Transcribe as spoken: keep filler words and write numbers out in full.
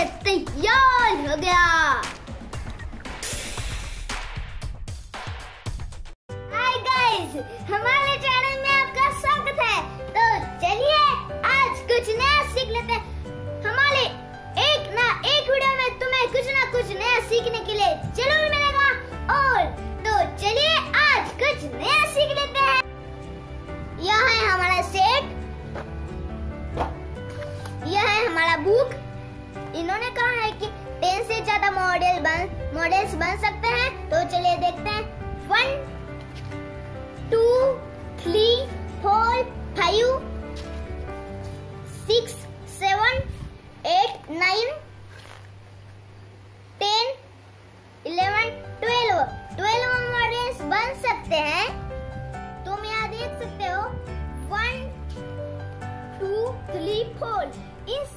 ये तैयार हो गया। हाय गाइस, हमारे चैनल में आपका स्वागत है। तो चलिए आज कुछ नया सीख लेते हैं। हमारे एक ना एक वीडियो में तुम्हें कुछ ना कुछ नया सीखने के लिए जरूर मिलेगा। और तो चलिए आज कुछ नया सीख लेते हैं। यह है हमारा सेट, यह है हमारा बुक। इन्होंने कहा है कि टेन से ज्यादा मॉडल बन मॉडल्स बन सकते हैं। तो चलिए देखते हैं। One, two, three, four, five, six, seven, eight, nine, ten, eleven, twelve. Twelve models बन सकते हैं। तुम यहाँ देख सकते हो, वन, टू, थ्री, फोर। इन